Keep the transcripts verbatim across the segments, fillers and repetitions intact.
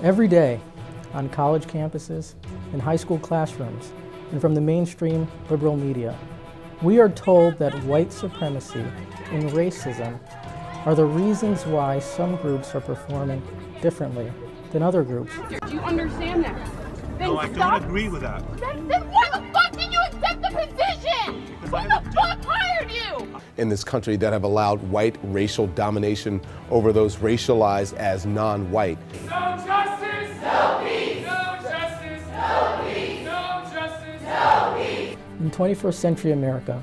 Every day on college campuses, in high school classrooms, and from the mainstream liberal media, we are told that white supremacy and racism are the reasons why some groups are performing differently than other groups. Do you understand that? Then no, I stop. Don't agree with that. Then, then why the fuck did you accept the position? Who the fuck hired you? In this country that have allowed white racial domination over those racialized as non-white. No justice, no peace. No justice, no peace. No justice, no peace. In twenty-first century America,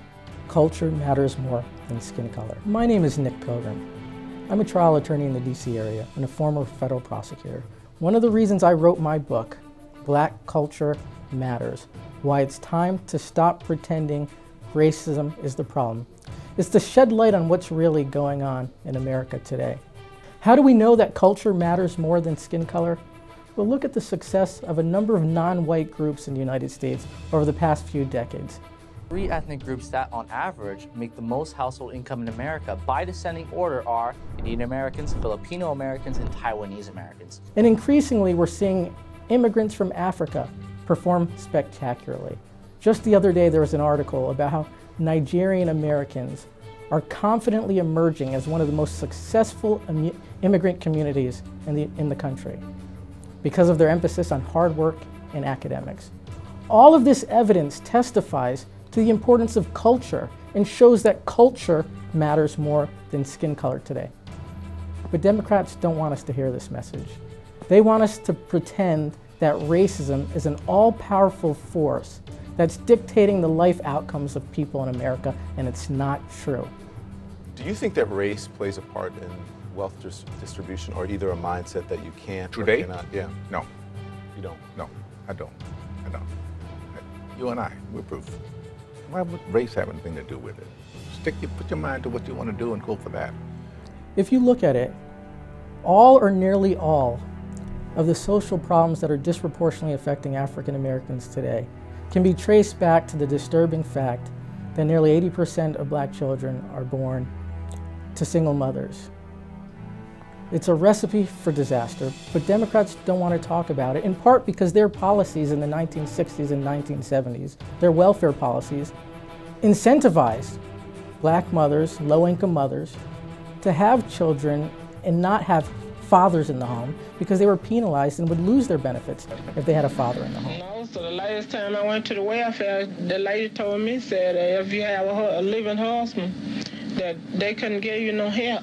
culture matters more than skin color. My name is Nick Pilgrim. I'm a trial attorney in the D C area and a former federal prosecutor. One of the reasons I wrote my book, Black Culture Matters: Why It's Time to Stop Pretending Racism Is the Problem, is to shed light on what's really going on in America today. How do we know that culture matters more than skin color? Well, look at the success of a number of non-white groups in the United States over the past few decades. Three ethnic groups that, on average, make the most household income in America by descending order are Indian Americans, Filipino Americans, and Taiwanese Americans. And increasingly, we're seeing immigrants from Africa perform spectacularly. Just the other day, there was an article about how Nigerian Americans are confidently emerging as one of the most successful immigrant communities in the, in the country because of their emphasis on hard work and academics. All of this evidence testifies to the importance of culture and shows that culture matters more than skin color today. But Democrats don't want us to hear this message. They want us to pretend that racism is an all-powerful force that's dictating the life outcomes of people in America, and it's not true. Do you think that race plays a part in wealth dis distribution or either a mindset that you can't Today? Or cannot? Yeah. No. You don't? No, I don't. I don't. You and I, we're proof. Why would race have anything to do with it? Stick your, put your mind to what you want to do and go for that. If you look at it, all or nearly all of the social problems that are disproportionately affecting African Americans today can be traced back to the disturbing fact that nearly eighty percent of black children are born to single mothers. It's a recipe for disaster, but Democrats don't want to talk about it, in part because their policies in the nineteen sixties and nineteen seventies, their welfare policies, incentivized black mothers, low-income mothers, to have children and not have fathers in the home because they were penalized and would lose their benefits if they had a father in the home. No, so the last time I went to the welfare, the lady told me, said, if you have a, a living husband, that they couldn't give you no help.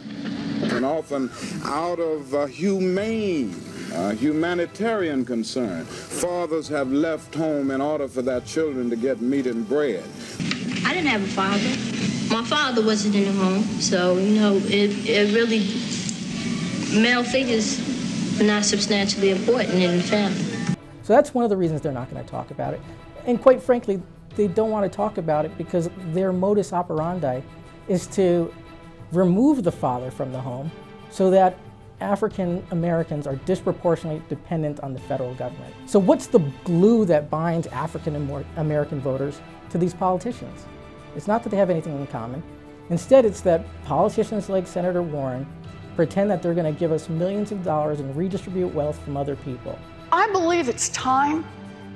And often out of uh, humane, uh, humanitarian concern, fathers have left home in order for their children to get meat and bread. I didn't have a father. My father wasn't in the home, so, you know, it, it really... male figures are not substantially important in the family. So that's one of the reasons they're not going to talk about it. And quite frankly, they don't want to talk about it because their modus operandi is to remove the father from the home so that African Americans are disproportionately dependent on the federal government. So what's the glue that binds African American voters to these politicians? It's not that they have anything in common. Instead, it's that politicians like Senator Warren pretend that they're going to give us millions of dollars and redistribute wealth from other people. I believe it's time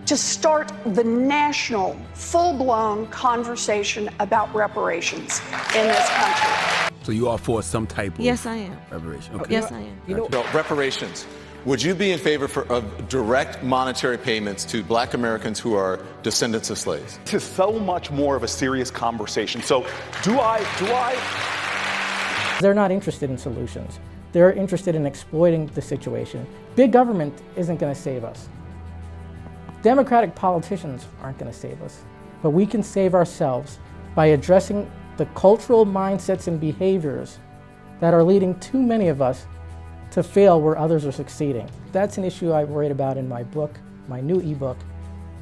to start the national, full-blown conversation about reparations in this country. So you are for some type of... Yes, I am. Reparation. Okay. Yes, I am. You know, no, reparations. Would you be in favor for, of direct monetary payments to black Americans who are descendants of slaves? This is so much more of a serious conversation. So do I... Do I... They're not interested in solutions. They're interested in exploiting the situation. Big government isn't going to save us. Democratic politicians aren't going to save us. But we can save ourselves by addressing the cultural mindsets and behaviors that are leading too many of us to fail where others are succeeding. That's an issue I write about in my book, my new ebook,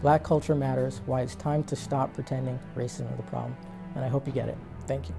Black Culture Matters: Why It's Time to Stop Pretending Racism Is the Problem. And I hope you get it. Thank you.